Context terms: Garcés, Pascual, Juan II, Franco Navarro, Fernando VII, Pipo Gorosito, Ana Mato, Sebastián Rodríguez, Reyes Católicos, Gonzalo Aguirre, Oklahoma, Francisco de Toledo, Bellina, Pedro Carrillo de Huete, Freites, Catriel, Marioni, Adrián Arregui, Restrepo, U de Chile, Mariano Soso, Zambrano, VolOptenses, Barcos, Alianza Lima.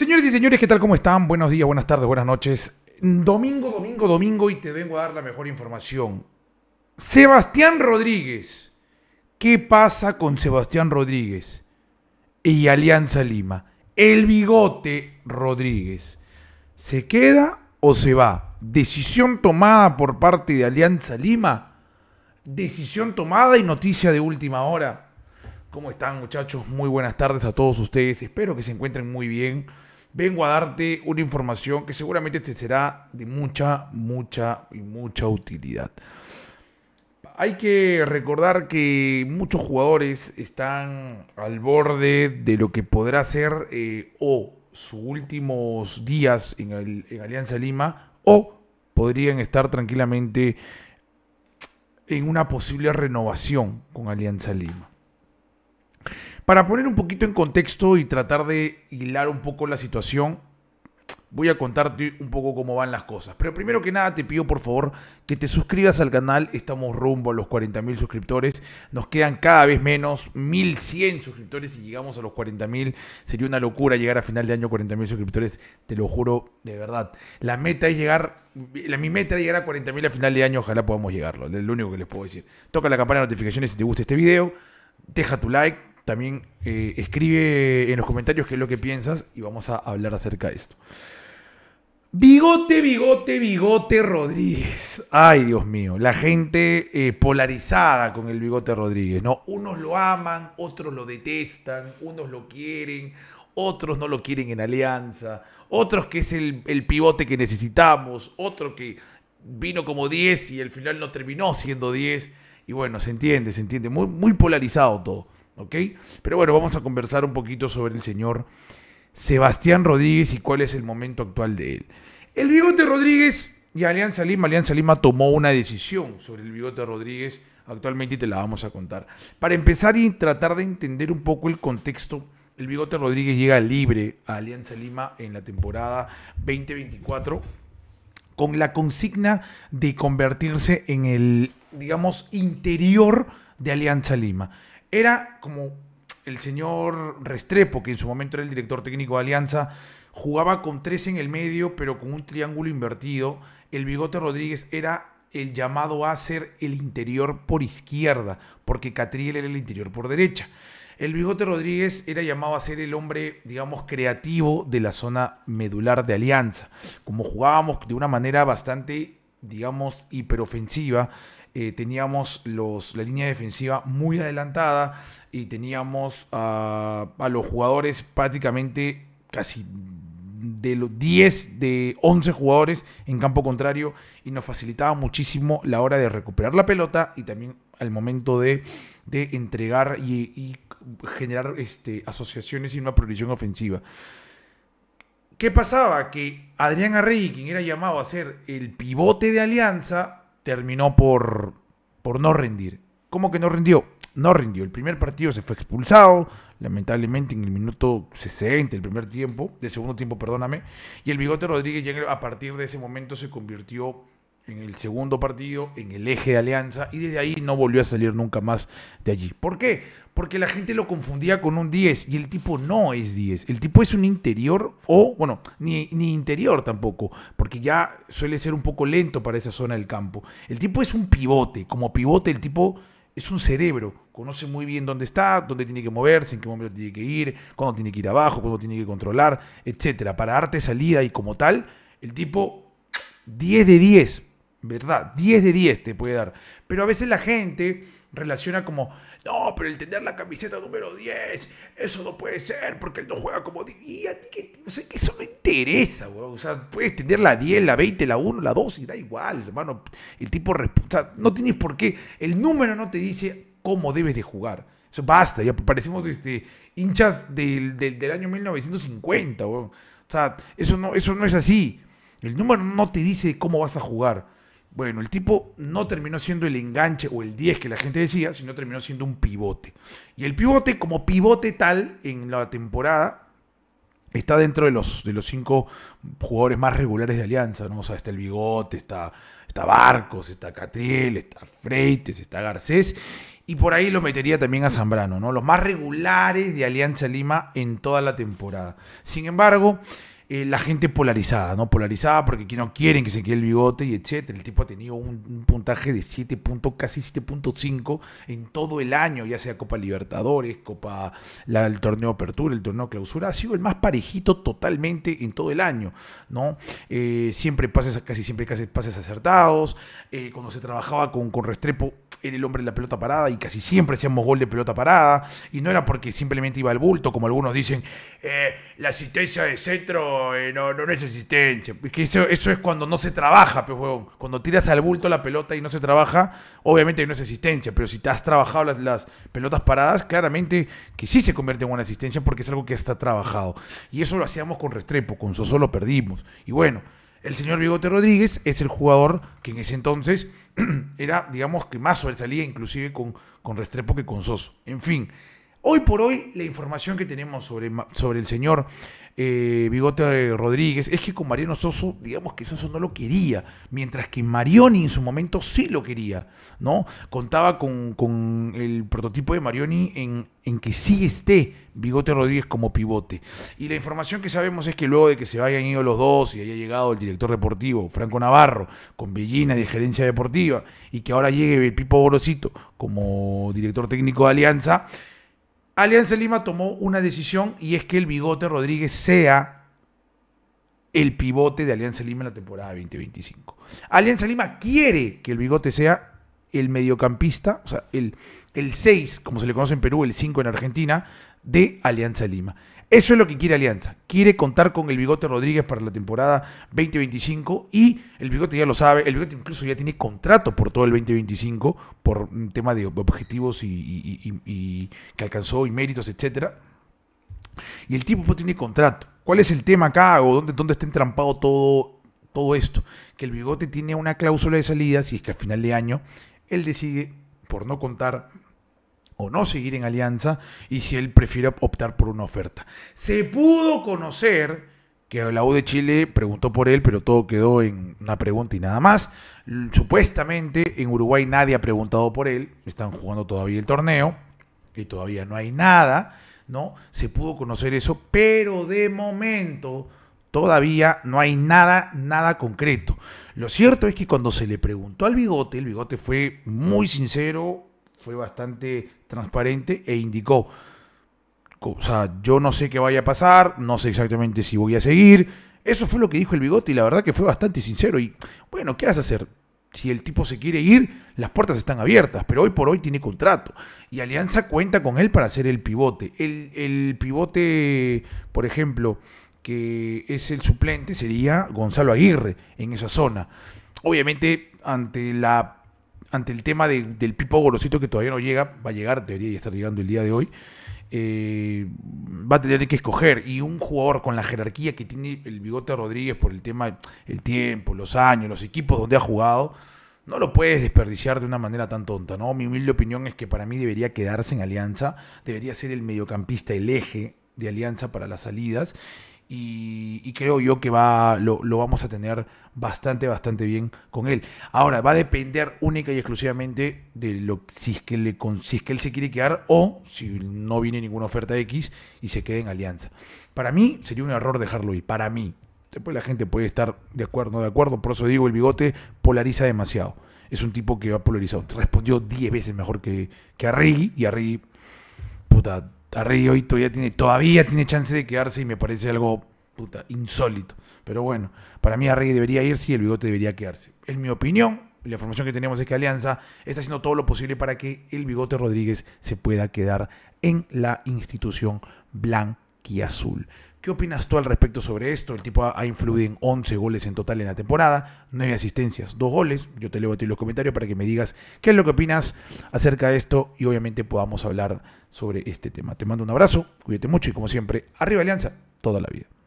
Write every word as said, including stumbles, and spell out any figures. Señores y señores, ¿qué tal? ¿Cómo están? Buenos días, buenas tardes, buenas noches. Domingo, domingo, domingo y te vengo a dar la mejor información. Sebastián Rodríguez. ¿Qué pasa con Sebastián Rodríguez y Alianza Lima? El bigote Rodríguez. ¿Se queda o se va? Decisión tomada por parte de Alianza Lima. Decisión tomada y noticia de última hora. ¿Cómo están, muchachos? Muy buenas tardes a todos ustedes. Espero que se encuentren muy bien. Vengo a darte una información que seguramente te será de mucha, mucha y mucha utilidad. Hay que recordar que muchos jugadores están al borde de lo que podrá ser eh, o sus últimos días en, el, en Alianza Lima, o podrían estar tranquilamente en una posible renovación con Alianza Lima. Para poner un poquito en contexto y tratar de hilar un poco la situación, voy a contarte un poco cómo van las cosas. Pero primero que nada te pido por favor que te suscribas al canal. Estamos rumbo a los cuarenta mil suscriptores. Nos quedan cada vez menos, mil cien suscriptores. Si llegamos a los cuarenta mil sería una locura llegar a final de año a cuarenta mil suscriptores. Te lo juro, de verdad. La meta es llegar, la, mi meta es llegar a cuarenta mil a final de año. Ojalá podamos llegarlo, es lo único que les puedo decir. Toca la campana de notificaciones si te gusta este video. Deja tu like, también eh, escribe en los comentarios qué es lo que piensas y vamos a hablar acerca de esto. Bigote, bigote, bigote Rodríguez. Ay, Dios mío, la gente eh, polarizada con el bigote Rodríguez, ¿no? Unos lo aman, otros lo detestan, unos lo quieren, otros no lo quieren en Alianza, otros que es el, el pivote que necesitamos, otro que vino como diez y al final no terminó siendo diez. Y bueno, se entiende, se entiende. Muy, muy polarizado todo, ¿ok? Pero bueno, vamos a conversar un poquito sobre el señor Sebastián Rodríguez y cuál es el momento actual de él. El bigote Rodríguez y Alianza Lima. Alianza Lima tomó una decisión sobre el bigote Rodríguez actualmente y te la vamos a contar. Para empezar y tratar de entender un poco el contexto, el bigote Rodríguez llega libre a Alianza Lima en la temporada veinte veinticuatro con la consigna de convertirse en el, digamos, interior de Alianza Lima. Era como el señor Restrepo, que en su momento era el director técnico de Alianza, jugaba con tres en el medio, pero con un triángulo invertido. El bigote Rodríguez era el llamado a ser el interior por izquierda, porque Catriel era el interior por derecha. El bigote Rodríguez era llamado a ser el hombre, digamos, creativo de la zona medular de Alianza. Como jugábamos de una manera bastante, digamos, hiperofensiva, eh, teníamos los, la línea defensiva muy adelantada y teníamos uh, a los jugadores prácticamente casi de los diez de once jugadores en campo contrario y nos facilitaba muchísimo la hora de recuperar la pelota y también al momento de, de entregar y, y generar este, asociaciones y una proyección ofensiva. ¿Qué pasaba? Que Adrián Arregui, quien era llamado a ser el pivote de Alianza, terminó por, por no rendir. ¿Cómo que no rindió? No rindió. El primer partido se fue expulsado, lamentablemente en el minuto sesenta, el primer tiempo, de segundo tiempo, perdóname. Y el bigote Rodríguez ya a partir de ese momento se convirtió en el segundo partido, en el eje de Alianza, y desde ahí no volvió a salir nunca más de allí. ¿Por qué? Porque la gente lo confundía con un diez, y el tipo no es diez. El tipo es un interior, o, bueno, ni, ni interior tampoco, porque ya suele ser un poco lento para esa zona del campo. El tipo es un pivote, como pivote el tipo es un cerebro, conoce muy bien dónde está, dónde tiene que moverse, en qué momento tiene que ir, cuándo tiene que ir abajo, cuándo tiene que controlar, etcétera. Para arte salida y como tal, el tipo diez de diez, ¿verdad? diez de diez te puede dar. Pero a veces la gente relaciona como, no, pero el tener la camiseta número diez, eso no puede ser porque él no juega como diez. Y a ti que, o sea, que eso no interesa, weón. O sea, puedes tener la diez, la veinte, la uno, la dos y da igual, hermano. El tipo, o sea, no tienes por qué. El número no te dice cómo debes de jugar. Eso basta, ya parecemos este, hinchas del, del, del año mil novecientos cincuenta, weón. O sea, eso no, eso no es así. El número no te dice cómo vas a jugar. Bueno, el tipo no terminó siendo el enganche o el diez que la gente decía, sino terminó siendo un pivote. Y el pivote, como pivote tal, en la temporada, está dentro de los, de los cinco jugadores más regulares de Alianza, ¿no? O sea, está el Bigote, está, está Barcos, está Catriel, está Freites, está Garcés. Y por ahí lo metería también a Zambrano, ¿no? Los más regulares de Alianza Lima en toda la temporada. Sin embargo, eh, la gente polarizada, ¿no? Polarizada porque no quieren que se quede el Bigote y etcétera. El tipo ha tenido un, un puntaje de siete puntos, casi siete punto cinco en todo el año, ya sea Copa Libertadores, Copa, la, el torneo Apertura, el torneo Clausura. Ha sido el más parejito totalmente en todo el año, ¿no? Eh, siempre pases, casi siempre casi pases acertados. Eh, cuando se trabajaba con, con Restrepo, era el hombre de la pelota parada y casi siempre hacíamos gol de pelota parada. Y no era porque simplemente iba al bulto, como algunos dicen, eh, la asistencia de centro eh, no, no, no es asistencia. Que eso, eso es cuando no se trabaja, pues, huevón. Cuando tiras al bulto la pelota y no se trabaja, obviamente no es asistencia. Pero si te has trabajado las, las pelotas paradas, claramente que sí se convierte en una asistencia porque es algo que está trabajado. Y eso lo hacíamos con Restrepo, con Soso lo perdimos. Y bueno, el señor Bigote Rodríguez es el jugador que en ese entonces era, digamos, que más sobresalía inclusive con, con Restrepo que con Soso. En fin, hoy por hoy la información que tenemos sobre, sobre el señor eh, Bigote Rodríguez es que con Mariano Soso, digamos que Soso no lo quería, mientras que Marioni en su momento sí lo quería, ¿no? Contaba con, con el prototipo de Marioni en, en que sí esté Bigote Rodríguez como pivote. Y la información que sabemos es que luego de que se hayan ido los dos y haya llegado el director deportivo Franco Navarro con Bellina de gerencia deportiva y que ahora llegue el Pipo Gorosito como director técnico de Alianza, Alianza Lima tomó una decisión y es que el Bigote Rodríguez sea el pivote de Alianza Lima en la temporada veinte veinticinco. Alianza Lima quiere que el Bigote sea el mediocampista, o sea, el seis, como se le conoce en Perú, el cinco en Argentina, de Alianza Lima. Eso es lo que quiere Alianza. Quiere contar con el Bigote Rodríguez para la temporada veinte veinticinco y el Bigote ya lo sabe. El Bigote incluso ya tiene contrato por todo el veinte veinticinco por un tema de objetivos y, y, y, y que alcanzó y méritos, etcétera. Y el tipo tiene contrato. ¿Cuál es el tema acá o dónde, dónde está entrampado todo, todo esto? Que el Bigote tiene una cláusula de salida si es que al final de año él decide por no contar o no seguir en Alianza y si él prefiere optar por una oferta. Se pudo conocer que la U de Chile preguntó por él, pero todo quedó en una pregunta y nada más. Supuestamente en Uruguay nadie ha preguntado por él, están jugando todavía el torneo y todavía no hay nada, ¿no? Se pudo conocer eso, pero de momento todavía no hay nada, nada concreto. Lo cierto es que cuando se le preguntó al Bigote, el Bigote fue muy sincero, fue bastante transparente e indicó, o sea, yo no sé qué vaya a pasar, no sé exactamente si voy a seguir. Eso fue lo que dijo el Bigote y la verdad que fue bastante sincero. Y bueno, ¿qué vas a hacer? Si el tipo se quiere ir, las puertas están abiertas, pero hoy por hoy tiene contrato. Y Alianza cuenta con él para ser el pivote. El, el pivote, por ejemplo, que es el suplente, sería Gonzalo Aguirre en esa zona. Obviamente, ante la... ante el tema de, del Pipo Gorosito que todavía no llega, va a llegar, debería estar llegando el día de hoy, eh, va a tener que escoger. Y un jugador con la jerarquía que tiene el Bigote Rodríguez por el tema del tiempo, los años, los equipos donde ha jugado, no lo puedes desperdiciar de una manera tan tonta, ¿no? Mi humilde opinión es que para mí debería quedarse en Alianza, debería ser el mediocampista, el eje de Alianza para las salidas. Y, y creo yo que va lo, lo vamos a tener bastante, bastante bien con él. Ahora, va a depender única y exclusivamente de lo si es que, le, si es que él se quiere quedar o si no viene ninguna oferta X y se queda en Alianza. Para mí sería un error dejarlo ir, para mí. Después la gente puede estar de acuerdo o no de acuerdo, por eso digo, el Bigote polariza demasiado. Es un tipo que va polarizado. Respondió diez veces mejor que, que Arregui y Arregui, puta... Arregui hoy todavía tiene, todavía tiene chance de quedarse y me parece algo puta insólito. Pero bueno, para mí Arregui debería irse y el Bigote debería quedarse. En mi opinión, la información que tenemos es que Alianza está haciendo todo lo posible para que el Bigote Rodríguez se pueda quedar en la institución blanquiazul. ¿Qué opinas tú al respecto sobre esto? El tipo ha influido en once goles en total en la temporada, nueve asistencias, dos goles. Yo te leo a ti los comentarios para que me digas qué es lo que opinas acerca de esto y obviamente podamos hablar sobre este tema. Te mando un abrazo, cuídate mucho y como siempre, arriba Alianza, toda la vida.